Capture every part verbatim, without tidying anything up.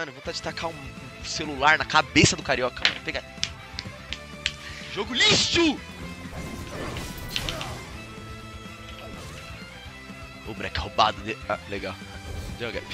Mano, vontade de tacar um celular na cabeça do carioca. Mano, pegar. Jogo lixo! O break roubado dele. Ah, legal. Deu um gap.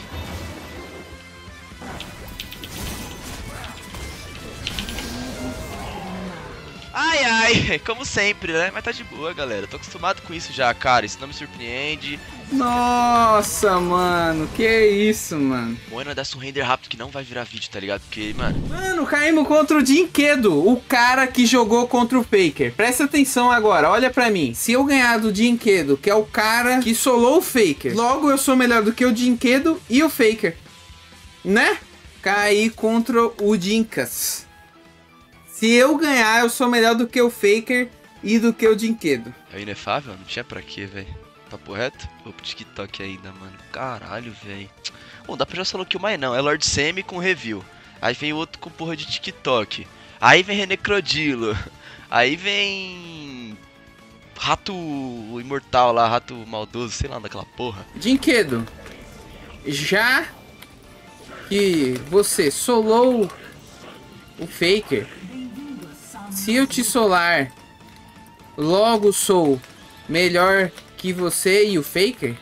Ai, ai, como sempre, né? Mas tá de boa, galera. Tô acostumado com isso já, cara. Isso não me surpreende. Nossa, mano. Que isso, mano. Bueno, dá um render rápido que não vai virar vídeo, tá ligado? Porque, mano... Mano, caímos contra o Dinquedo, o cara que jogou contra o Faker. Presta atenção agora. Olha pra mim. Se eu ganhar do Dinquedo, que é o cara que solou o Faker, logo eu sou melhor do que o Dinquedo e o Faker. Né? Caí contra o Dinkas. Se eu ganhar, eu sou melhor do que o Faker e do que o Dinquedo. É o Inefavel? Não tinha pra quê, velho. Papo reto? Vou pro TikTok ainda, mano. Caralho, velho. Bom, dá pra já só que o mais não. É Lord Semi com review. Aí vem o outro com porra de TikTok. Aí vem Renecrodilo. Aí vem... Rato Imortal lá, Rato Maldoso, sei lá, daquela porra. Dinquedo, já que você solou o Faker... Se eu te solar, logo sou melhor que você e o Faker?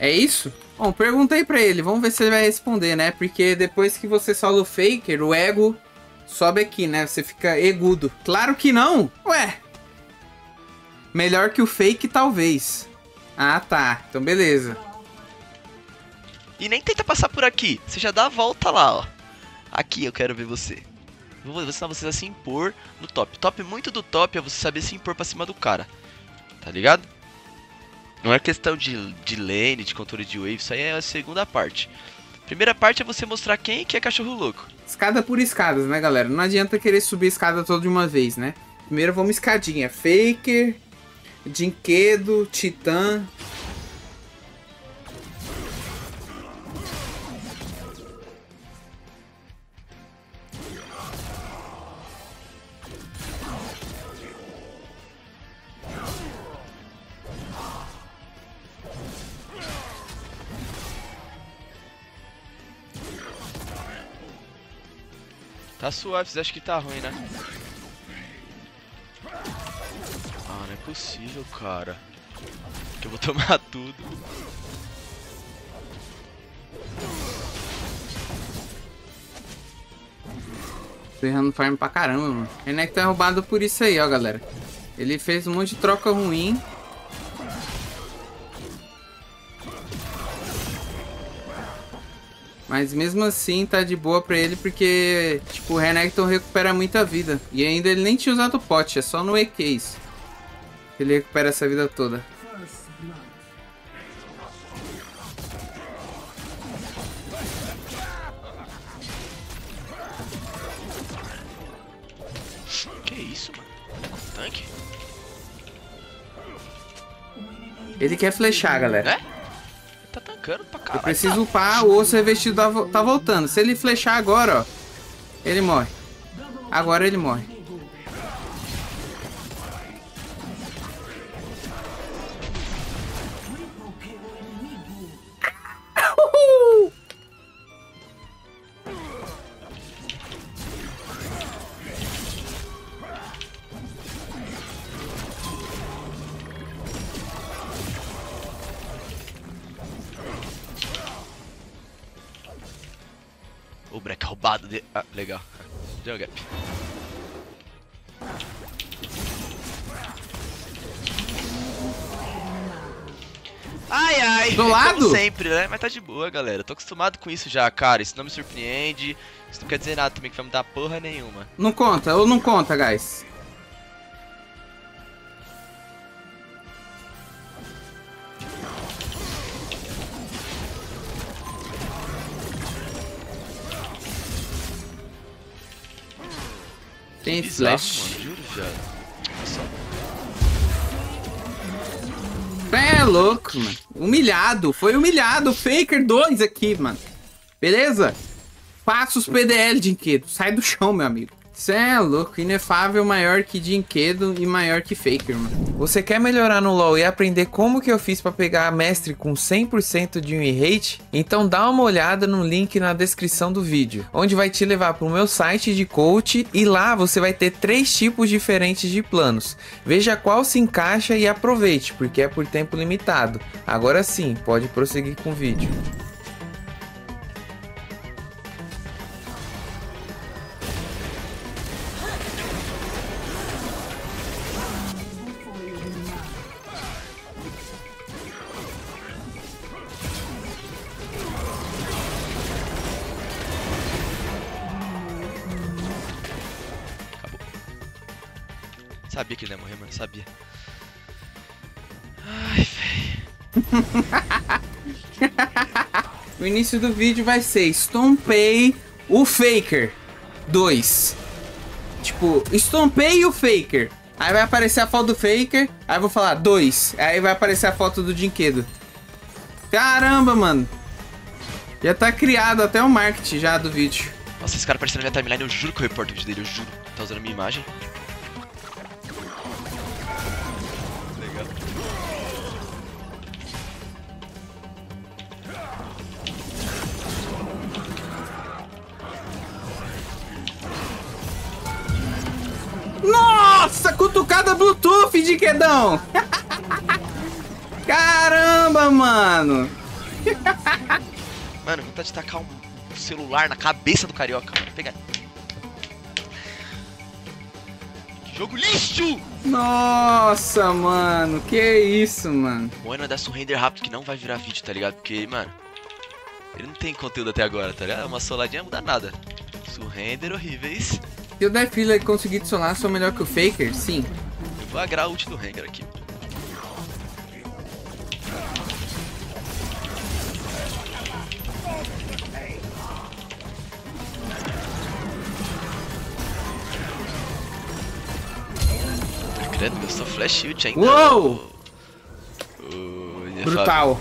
É isso? Bom, perguntei pra ele, vamos ver se ele vai responder, né? Porque depois que você sola o Faker, o ego sobe aqui, né? Você fica egudo. Claro que não! Ué! Melhor que o Fake, talvez. Ah, tá. Então, beleza. E nem tenta passar por aqui. Você já dá a volta lá, ó. Aqui eu quero ver você. Vou ensinar vocês a se impor no top. Top muito do top é você saber se impor pra cima do cara. Tá ligado? Não é questão de, de lane, de controle de wave. Isso aí é a segunda parte. Primeira parte é você mostrar quem que é cachorro louco. Escada por escadas, né, galera? Não adianta querer subir a escada toda de uma vez, né? Primeiro vamos escadinha. Faker, Dinquedo, Titã... Tá suave, vocês acham que tá ruim, né? Ah, não é possível, cara. Que eu vou tomar tudo. Tô errando farm pra caramba, mano. Renekton é roubado por isso aí, ó, galera. Ele fez um monte de troca ruim. Mas mesmo assim tá de boa pra ele porque, tipo, o Renekton recupera muita vida. E ainda ele nem tinha usado o pote, é só no E Q isso. Ele recupera essa vida toda. Que isso, mano? Tanque? Ele quer flechar, galera. É? Tá tancando pra caralho. Eu preciso upar, o osso revestido tá, vo tá voltando. Se ele flechar agora, ó, ele morre. Agora ele morre. O break roubado dele. Ah, legal. Deu um gap. Ai, ai. Do lado? Como sempre, né? Mas tá de boa, galera. Tô acostumado com isso já, cara. Isso não me surpreende. Isso não quer dizer nada também, que vai me dar porra nenhuma. Não conta, ou não conta, guys. Tem flash. É louco, mano. Humilhado. Foi humilhado. Faker dois aqui, mano. Beleza? Passa os P D L, Dinquedo. Sai do chão, meu amigo. Você é louco, Inefavel maior que Dinquedo e maior que Faker, mano. Você quer melhorar no LoL e aprender como que eu fiz pra pegar a mestre com cem por cento de win rate? Então dá uma olhada no link na descrição do vídeo, onde vai te levar pro meu site de coach e lá você vai ter três tipos diferentes de planos. Veja qual se encaixa e aproveite, porque é por tempo limitado. Agora sim, pode prosseguir com o vídeo. Sabia que ele ia morrer, mano. Sabia. Ai, velho. O início do vídeo vai ser estompei o Faker dois. Tipo, estompei o Faker. Aí vai aparecer a foto do Faker. Aí eu vou falar dois. Aí vai aparecer a foto do Dinquedo. Caramba, mano. Já tá criado até o marketing já do vídeo. Nossa, esse cara apareceu na minha timeline. Eu juro que eu reporto o vídeo dele. Eu juro. Tá usando a minha imagem. Nossa, cutucada Bluetooth, Dinquedão! Caramba, mano! Mano, vontade de tacar um celular na cabeça do carioca. Pega. Que jogo lixo! Nossa, mano, que isso, mano? O Bueno é dar surrender rápido que não vai virar vídeo, tá ligado? Porque, mano, ele não tem conteúdo até agora, tá ligado? Uma soladinha não dá nada. Surrender horríveis. Se eu der fila e conseguir adicionar, sou melhor que o Faker? Sim. Eu vou agrar a ult do Rengar aqui. Credo, gastou flash ult ainda. Uou! Oh, brutal.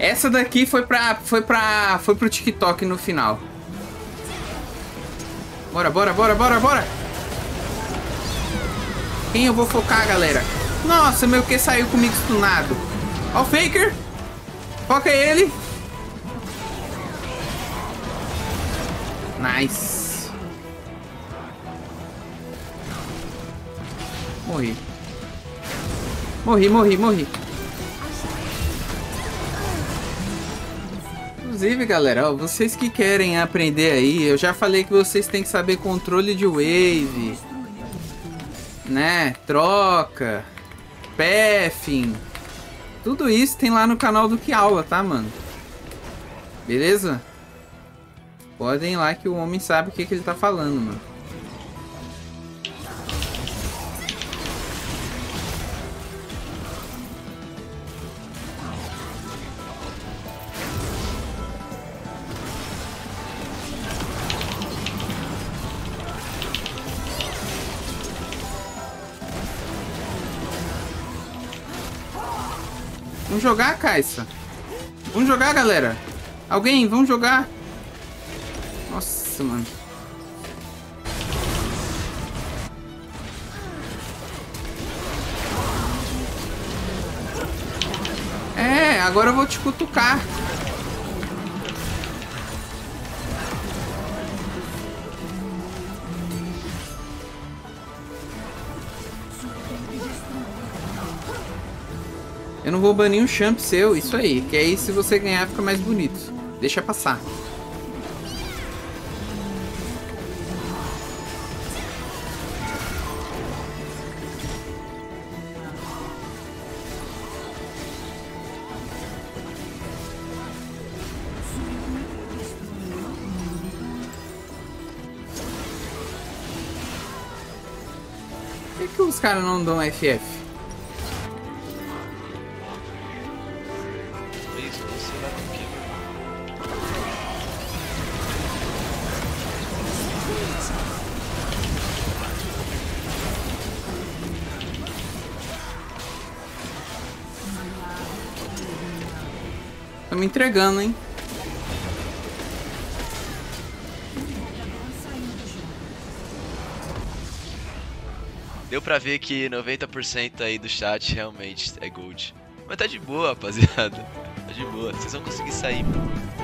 Essa daqui foi pra, foi pra, foi pro TikTok no final. Bora, bora, bora, bora, bora! Quem eu vou focar, galera? Nossa, meu Q saiu comigo stunado. Ó o Faker! Foca ele! Nice! Morri. Morri, morri, morri. Inclusive, galera, ó, vocês que querem aprender aí, eu já falei que vocês têm que saber controle de wave, né, troca, pathing, tudo isso tem lá no canal do Kiawa, tá, mano? Beleza? Podem ir lá que o homem sabe o que, que ele tá falando, mano. Vamos jogar, Kaisa. Vamos jogar, galera. Alguém, vamos jogar. Nossa, mano. É, agora eu vou te cutucar. Eu não vou banir um champ seu, isso aí. Que aí se você ganhar fica mais bonito. Deixa passar. Por que, que os caras não dão F F? Tô me entregando, hein? deu pra ver que noventa por cento aí do chat realmente é gold. Mas tá de boa, rapaziada. Tá de boa. Vocês vão conseguir sair, pô.